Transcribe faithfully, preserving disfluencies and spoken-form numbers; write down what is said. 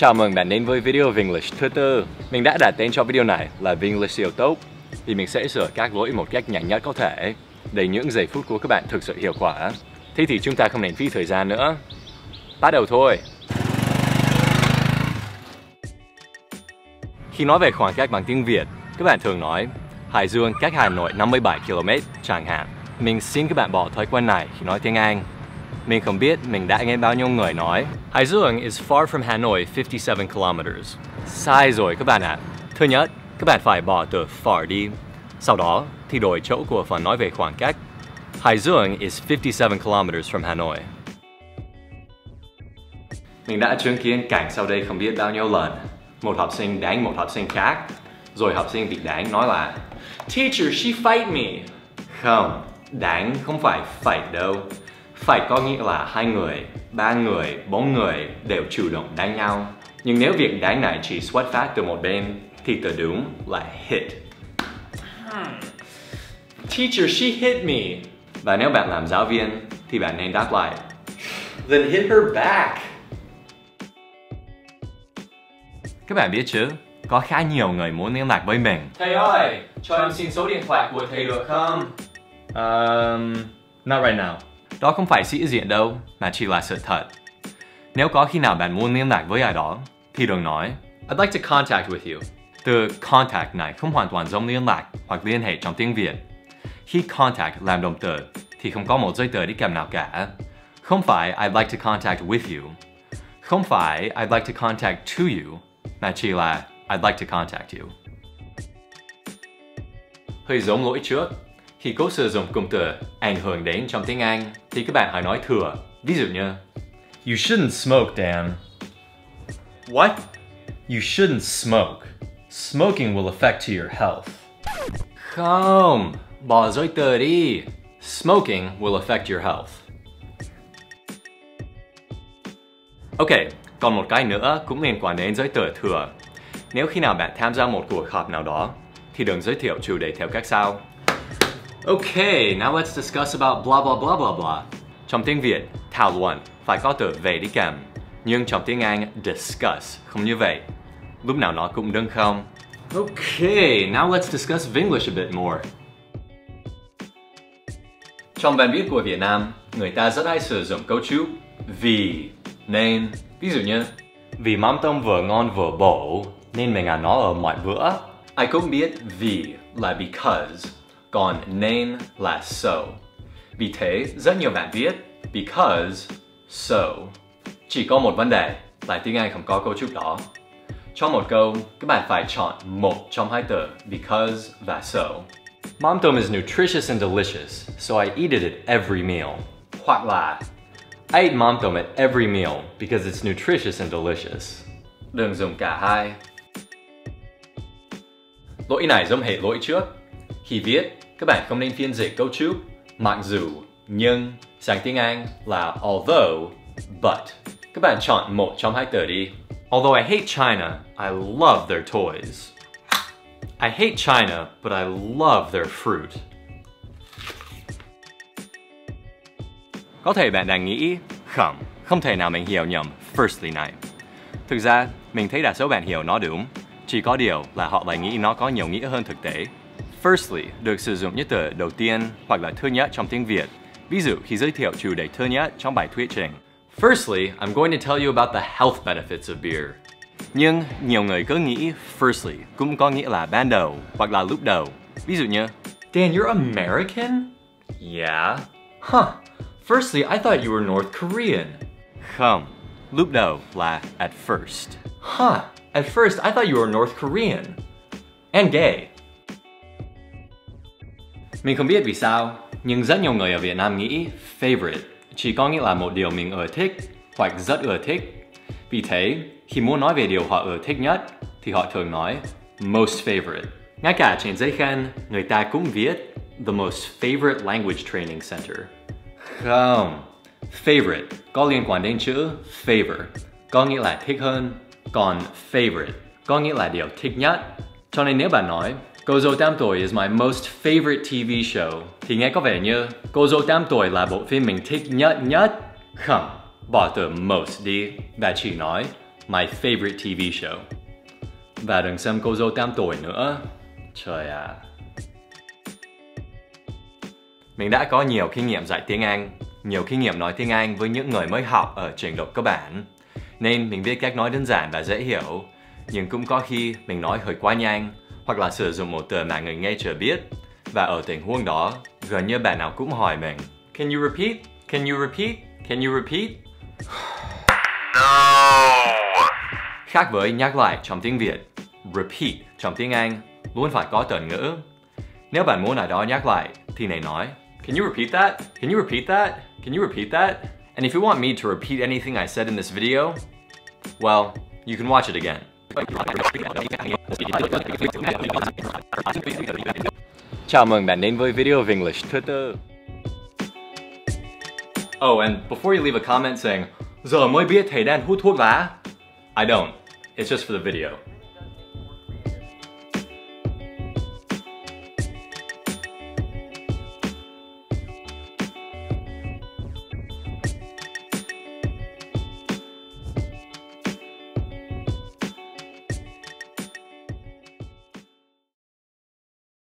Chào mừng bạn đến với video Vinglish thứ tư. Mình đã đặt tên cho video này là Vinglish Yêu Tốt vì mình sẽ sửa các lỗi một cách nhanh nhất có thể để những giây phút của các bạn thực sự hiệu quả. Thế thì chúng ta không lãng phí thời gian nữa. Bắt đầu thôi! Khi nói về khoảng cách bằng tiếng Việt, các bạn thường nói Hải Dương cách Hà Nội năm mươi bảy ki lô mét chẳng hạn. Mình xin các bạn bỏ thói quen này khi nói tiếng Anh. Mình không biết mình đã nghe bao nhiêu người nói Hải Dương is far from Hà Nội fifty-seven kilometers. Sai rồi các bạn ạ. À. Thứ nhất, các bạn phải bỏ từ far đi. Sau đó thì đổi chỗ của phần nói về khoảng cách. Hải Dương is fifty-seven kilometers from Hà Nội. Mình đã chứng kiến cảnh sau đây không biết bao nhiêu lần. Một học sinh đánh một học sinh khác, rồi học sinh bị đánh nói là Teacher, she fight me. Không, đánh không phải fight đâu. Fight có nghĩa là hai người, ba người, bốn người đều chủ động đánh nhau. Nhưng nếu việc đánh này chỉ xuất phát từ một bên, thì từ đúng là hit. Hmm. Teacher, she hit me. Và nếu bạn làm giáo viên, thì bạn nên đáp lại Then hit her back. Các bạn biết chứ, có khá nhiều người muốn liên lạc với mình. Thầy ơi, cho em xin số điện thoại của thầy được không? Um, not right now. Đó không phải sĩ diện đâu, mà chỉ là sự thật. Nếu có khi nào bạn muốn liên lạc với ai đó, thì đừng nói I'd like to contact with you. Từ contact này không hoàn toàn giống liên lạc hoặc liên hệ trong tiếng Việt. Khi contact làm động từ, thì không có một giấy tờ đi kèm nào cả. Không phải I'd like to contact with you. Không phải I'd like to contact to you. Mà chỉ là I'd like to contact you. Hơi giống lỗi trước. Khi cố sử dụng cụm từ ảnh hưởng đến trong tiếng Anh thì các bạn hãy nói thừa. Ví dụ như You shouldn't smoke, Dan. What? You shouldn't smoke. Smoking will affect your health. Không, bỏ dối từ đi. Smoking will affect your health. Ok, còn một cái nữa cũng liên quan đến giới từ thừa. Nếu khi nào bạn tham gia một cuộc họp nào đó thì đừng giới thiệu chủ đề theo cách sau. Okay, now let's discuss about blah blah blah blah blah. Trong tiếng Việt, thảo luận phải có từ về đi kèm. Nhưng trong tiếng Anh, discuss không như vậy. Lúc nào nó cũng đứng không. Okay, now let's discuss Vinglish a bit more. Trong văn viết của Việt Nam, người ta rất hay sử dụng cấu trúc vì, nên. Ví dụ như vì mắm tôm vừa ngon vừa bổ nên mình ăn nó ở mọi bữa. Ai cũng biết vì là because, còn nên là so. Vì thế rất nhiều bạn viết because, so. Chỉ có một vấn đề là tiếng Anh không có cấu trúc đó. Trong một câu, các bạn phải chọn một trong hai từ because và so. Mắm tôm is nutritious and delicious, so I eat it at every meal. Hoặc là I eat mom tom at every meal because it's nutritious and delicious. Đừng dùng cả hai. Lỗi này giống hệ lỗi trước. Khi viết, các bạn không nên phiên dịch cấu trúc mặc dù, nhưng sang tiếng Anh là although, but. Các bạn chọn một trong hai từ đi. Although I hate China, I love their toys. I hate China, but I love their fruit. Có thể bạn đang nghĩ, không, không thể nào mình hiểu nhầm firstly này. Thực ra, mình thấy đa số bạn hiểu nó đúng, chỉ có điều là họ lại nghĩ nó có nhiều nghĩa hơn thực tế. Firstly được sử dụng như từ đầu tiên hoặc là thứ nhất trong tiếng Việt, ví dụ khi giới thiệu chủ đề thứ nhất trong bài thuyết trình. Firstly, I'm going to tell you about the health benefits of beer. Nhưng nhiều người cứ nghĩ firstly cũng có nghĩa là ban đầu hoặc là lúc đầu. Ví dụ như Dan, you're American? Yeah. Huh. Firstly, I thought you were North Korean. Không, lúc đầu là at first. Huh, at first I thought you were North Korean. And gay. Mình không biết vì sao, nhưng rất nhiều người ở Việt Nam nghĩ favorite chỉ có nghĩa là một điều mình ưa thích hoặc rất ưa thích. Vì thế, khi muốn nói về điều họ ưa thích nhất, thì họ thường nói most favorite. Ngay cả trên giấy khen, người ta cũng viết the most favorite language training center. Không, favorite có liên quan đến chữ favor, có nghĩa là thích hơn, còn favorite có nghĩa là điều thích nhất. Cho nên nếu bạn nói Cô Dâu Tám Tuổi is my most favorite ti vi show thì nghe có vẻ như Cô Dâu Tám Tuổi là bộ phim mình thích nhất nhất. Không, bỏ từ most đi và chỉ nói my favorite ti vi show. Và đừng xem Cô Dâu Tám Tuổi nữa. Trời ạ. À. Mình đã có nhiều kinh nghiệm dạy tiếng Anh, nhiều kinh nghiệm nói tiếng Anh với những người mới học ở trình độ cơ bản. Nên mình biết cách nói đơn giản và dễ hiểu. Nhưng cũng có khi mình nói hơi quá nhanh, hoặc là sử dụng một từ mà người nghe chưa biết. Và ở tình huống đó, gần như bạn nào cũng hỏi mình, Can you repeat? Can you repeat? Can you repeat? No! Khác với nhắc lại trong tiếng Việt, repeat trong tiếng Anh luôn phải có từ ngữ. Nếu bạn muốn ai đó nhắc lại, thì này nói, Can you repeat that? Can you repeat that? Can you repeat that? And if you want me to repeat anything I said in this video, well, you can watch it again. Chào mừng bạn đến với video Vinglish thứ tư. Oh, and before you leave a comment saying, Giờ mới biết thầy Dan hút thuốc lá, I don't. It's just for the video.